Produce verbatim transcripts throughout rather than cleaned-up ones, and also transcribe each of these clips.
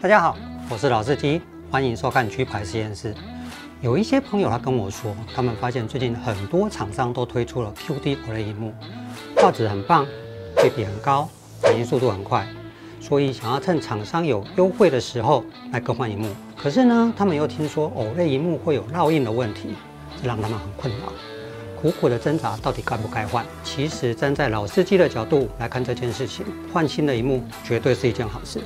大家好，我是老司机，欢迎收看G牌实验室。有一些朋友他跟我说，他们发现最近很多厂商都推出了 Q D O L E D 屏幕，画质很棒，对比很高，反应速度很快，所以想要趁厂商有优惠的时候来更换屏幕。可是呢，他们又听说 O L E D 屏幕会有烙印的问题，这让他们很困扰。 苦苦的挣扎，到底该不该换？其实站在老司机的角度来看这件事情，换新的屏幕绝对是一件好事。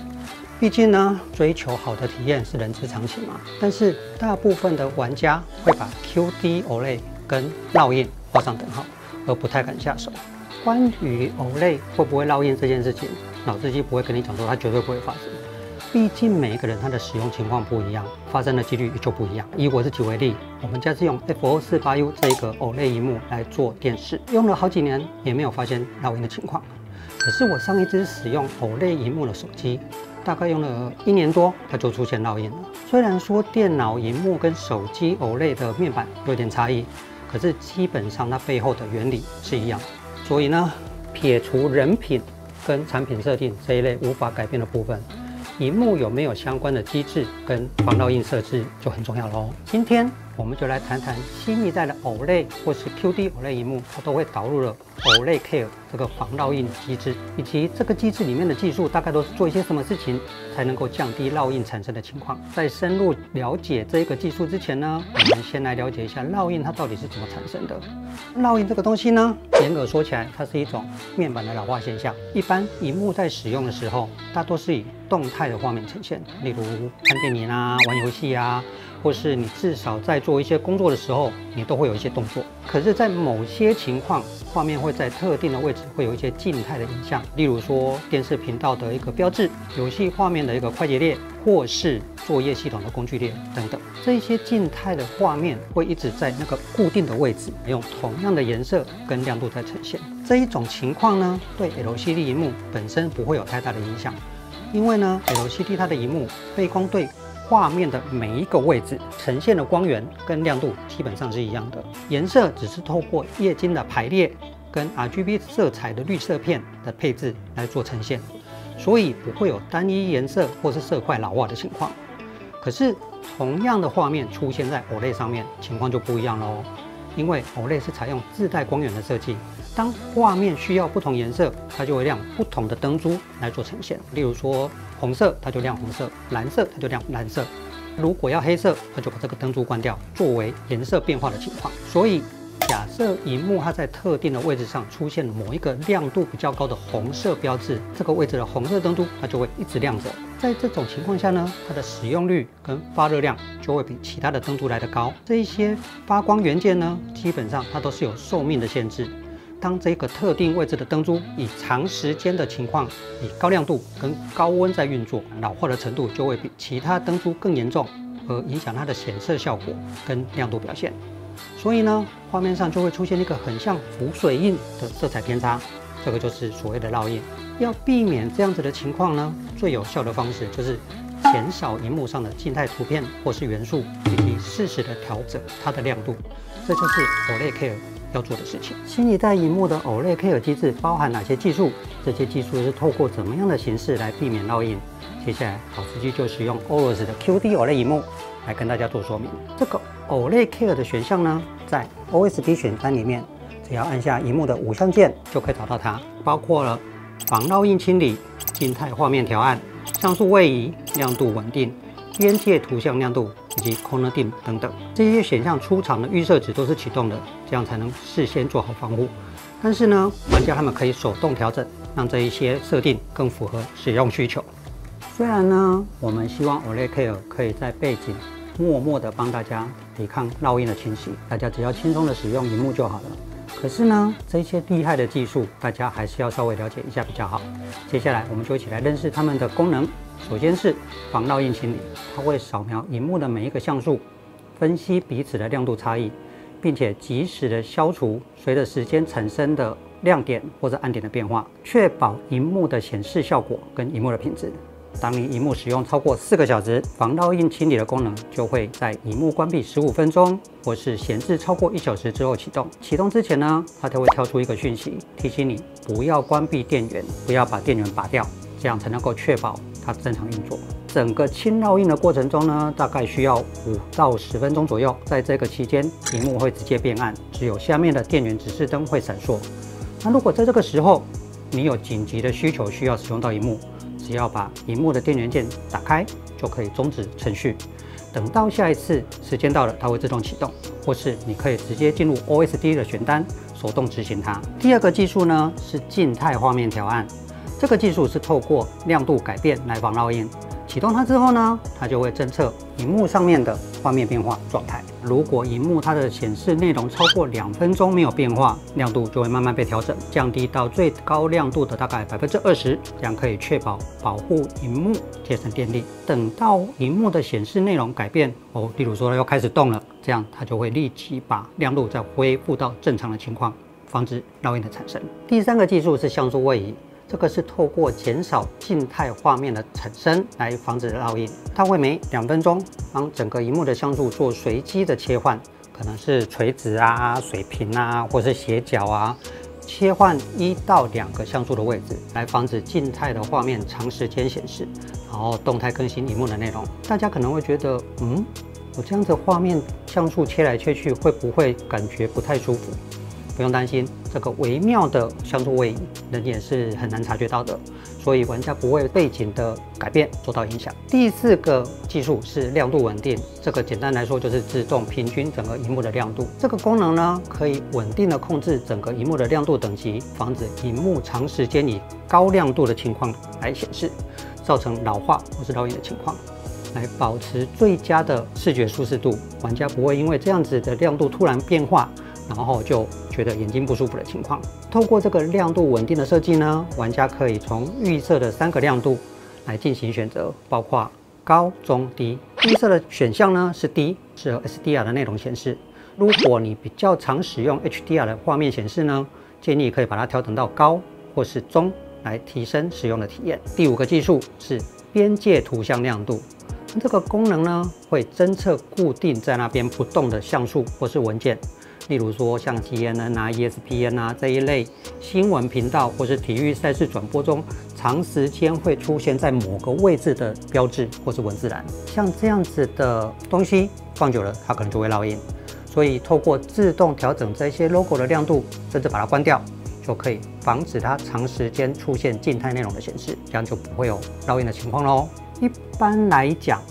毕竟呢，追求好的体验是人之常情嘛。但是大部分的玩家会把 Q D O L E D 跟烙印画上等号，而不太敢下手。关于 O L E D 会不会烙印这件事情，老司机不会跟你讲说它绝对不会发生。毕竟每一个人他的使用情况不一样，发生的几率也就不一样。以我自己为例。 我们家是用 F 零四八 U 这个 O L E D 屏幕来做电视，用了好几年也没有发现烙印的情况。可是我上一支使用 O L E D 屏幕的手机，大概用了一年多，它就出现烙印了。虽然说电脑屏幕跟手机 O L E D 的面板有点差异，可是基本上它背后的原理是一样的。所以呢，撇除人品跟产品设定这一类无法改变的部分。 屏幕有没有相关的机制跟防烙印设置就很重要喽。今天我们就来谈谈新一代的 O L E D 或是 Q D O L E D 屏幕，它都会导入了 O L E D Care 这个防烙印机制，以及这个机制里面的技术大概都是做一些什么事情才能够降低烙印产生的情况。在深入了解这个技术之前呢，我们先来了解一下烙印它到底是怎么产生的。烙印这个东西呢，严格说起来，它是一种面板的老化现象。一般屏幕在使用的时候，大多是以 动态的画面呈现，例如看电影啊、玩游戏啊，或是你至少在做一些工作的时候，你都会有一些动作。可是，在某些情况，画面会在特定的位置会有一些静态的影像，例如说电视频道的一个标志、游戏画面的一个快捷列，或是作业系统的工具列等等。这些静态的画面会一直在那个固定的位置，用同样的颜色跟亮度在呈现。这一种情况呢，对 L C D 屏幕本身不会有太大的影响。 因为呢 ，L C D 它的屏幕背光对画面的每一个位置呈现的光源跟亮度基本上是一样的，颜色只是透过液晶的排列跟 R G B 色彩的绿色片的配置来做呈现，所以不会有单一颜色或是色块老化的情况。可是同样的画面出现在 O L E D 上面，情况就不一样喽，因为 O L E D 是采用自带光源的设计。 当画面需要不同颜色，它就会亮不同的灯珠来做呈现。例如说，红色它就亮红色，蓝色它就亮蓝色。如果要黑色，它就把这个灯珠关掉，作为颜色变化的情况。所以，假设屏幕它在特定的位置上出现某一个亮度比较高的红色标志，这个位置的红色灯珠它就会一直亮着。在这种情况下呢，它的使用率跟发热量就会比其他的灯珠来得高。这一些发光元件呢，基本上它都是有寿命的限制。 当这个特定位置的灯珠以长时间的情况，以高亮度跟高温在运作，老化的程度就会比其他灯珠更严重，而影响它的显色效果跟亮度表现。所以呢，画面上就会出现一个很像浮水印的色彩偏差，这个就是所谓的烙印。要避免这样子的情况呢，最有效的方式就是减少屏幕上的静态图片或是元素，以及适时的调整它的亮度，这就是O L E D Care 要做的事情。新一代屏幕的 O L E D Care 机制包含哪些技术？这些技术是透过怎么样的形式来避免烙印？接下来，老司机就使用 A O R U S 的 Q D O L E D 屏幕来跟大家做说明。这个 O L E D Care 的选项呢，在 O S D 选单里面，只要按下屏幕的五项键就可以找到它，包括了防烙印清理、静态画面调暗、像素位移、亮度稳定、边界图像亮度。 以及 Corner Dim 等等，这些选项出厂的预设值都是启动的，这样才能事先做好防护。但是呢，玩家他们可以手动调整，让这一些设定更符合使用需求。虽然呢，我们希望 O L E D Care 可以在背景默默地帮大家抵抗烙印的侵袭，大家只要轻松地使用屏幕就好了。可是呢，这些厉害的技术，大家还是要稍微了解一下比较好。接下来，我们就一起来认识它们的功能。 首先是防烙印清理，它会扫描屏幕的每一个像素，分析彼此的亮度差异，并且及时的消除随着时间产生的亮点或者暗点的变化，确保屏幕的显示效果跟屏幕的品质。当你屏幕使用超过四个小时，防烙印清理的功能就会在屏幕关闭十五分钟或是显示超过一小时之后启动。启动之前呢，它就会跳出一个讯息提醒你不要关闭电源，不要把电源拔掉，这样才能够确保 它正常运作。整个清烙印的过程中呢，大概需要五到十分钟左右。在这个期间，屏幕会直接变暗，只有下面的电源指示灯会闪烁。那如果在这个时候你有紧急的需求需要使用到屏幕，只要把屏幕的电源键打开，就可以终止程序。等到下一次时间到了，它会自动启动，或是你可以直接进入 O S D 的选单，手动执行它。第二个技术呢是静态画面调暗，这个技术是透过亮度改变来防烙印。启动它之后呢，它就会侦测屏幕上面的画面变化状态。如果屏幕它的显示内容超过两分钟没有变化，亮度就会慢慢被调整，降低到最高亮度的大概 百分之二十， 这样可以确保保护屏幕，节省电力。等到屏幕的显示内容改变哦，例如说要开始动了，这样它就会立即把亮度再恢复到正常的情况，防止烙印的产生。第三个技术是像素位移。这个是透过减少静态画面的产生来防止烙印，它会每两分钟帮整个屏幕的像素做随机的切换，可能是垂直啊、水平啊，或是斜角啊，切换一到两个像素的位置，来防止静态的画面长时间显示，然后动态更新屏幕的内容。大家可能会觉得，嗯，我这样子画面像素切来切去，会不会感觉不太舒服？不用担心，这个微妙的像素位移人眼是很难察觉到的，所以玩家不会背景的改变受到影响。第四个技术是亮度稳定，这个简单来说就是自动平均整个屏幕的亮度。这个功能呢，可以稳定的控制整个屏幕的亮度等级，防止屏幕长时间以高亮度的情况来显示，造成老化或是烙印的情况。来保持最佳的视觉舒适度，玩家不会因为这样子的亮度突然变化，然后就觉得眼睛不舒服的情况。透过这个亮度稳定的设计呢，玩家可以从预设的三个亮度来进行选择，包括高、中、低。预设的选项呢是低，适合 S D R 的内容显示。如果你比较常使用 H D R 的画面显示呢，建议可以把它调整到高或是中，来提升使用的体验。第五个技术是边界图像亮度。这个功能呢，会侦测固定在那边不动的像素或是文件，例如说像 C N N 啊、E S P N 啊这一类新闻频道或是体育赛事转播中，长时间会出现在某个位置的标志或是文字栏。像这样子的东西放久了，它可能就会烙印。所以透过自动调整这些 logo 的亮度，甚至把它关掉，就可以防止它长时间出现静态内容的显示，这样就不会有烙印的情况咯。一般来讲，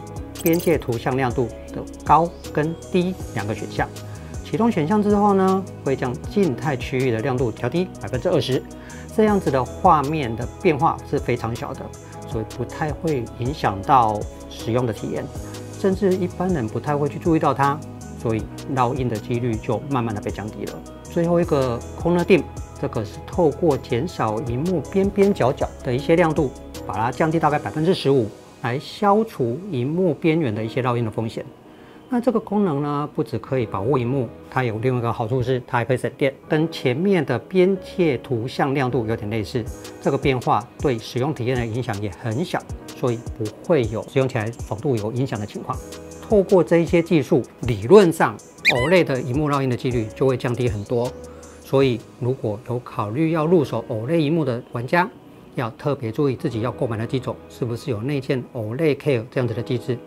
边界图像亮度的高跟低两个选项，启动选项之后呢，会将静态区域的亮度调低 百分之二十， 这样子的画面的变化是非常小的，所以不太会影响到使用的体验，甚至一般人不太会去注意到它，所以烙印的几率就慢慢的被降低了。最后一个 Corner Dim， 这个是透过减少屏幕边边角角的一些亮度，把它降低大概 百分之十五，来消除屏幕边缘的一些烙印的风险。那这个功能呢，不只可以保护屏幕，它有另外一个好处是，它还可以省电，跟前面的边界图像亮度有点类似。这个变化对使用体验的影响也很小，所以不会有使用起来爽度有影响的情况。透过这一些技术，理论上 O L E D 的屏幕烙印的几率就会降低很多。所以如果有考虑要入手 O L E D 屏幕的玩家，要特别注意自己要购买的机种是不是有内建 O L E D Care 这样子的机制，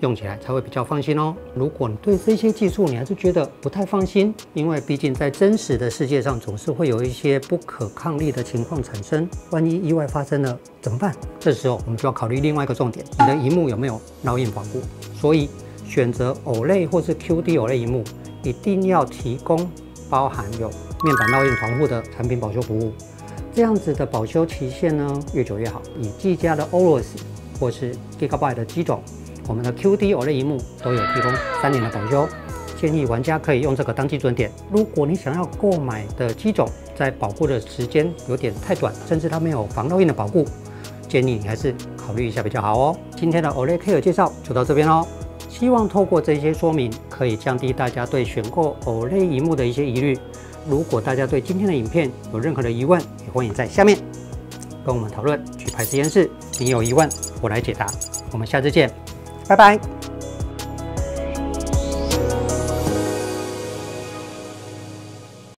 用起来才会比较放心哦。如果你对这些技术你还是觉得不太放心，因为毕竟在真实的世界上总是会有一些不可抗力的情况产生，万一意外发生了怎么办？这时候我们就要考虑另外一个重点，你的屏幕有没有烙印防护？所以选择 O L E D 或是 Q D O L E D 屏幕，一定要提供包含有面板烙印防护的产品保修服务。这样子的保修期限呢，越久越好。以技嘉的 AORUS 或是 Gigabyte 的机种，我们的 Q D O L E D 屏幕都有提供三年的保修，建议玩家可以用这个当基准点。如果你想要购买的机种在保护的时间有点太短，甚至它没有防烙印的保护，建议你还是考虑一下比较好哦。今天的 O L E D Care 介绍就到这边喽，希望透过这些说明，可以降低大家对选购 O L E D 屏幕的一些疑虑。如果大家对今天的影片有任何的疑问，也欢迎在下面跟我们讨论。举牌实验室，你有疑问我来解答。我们下次见，拜拜。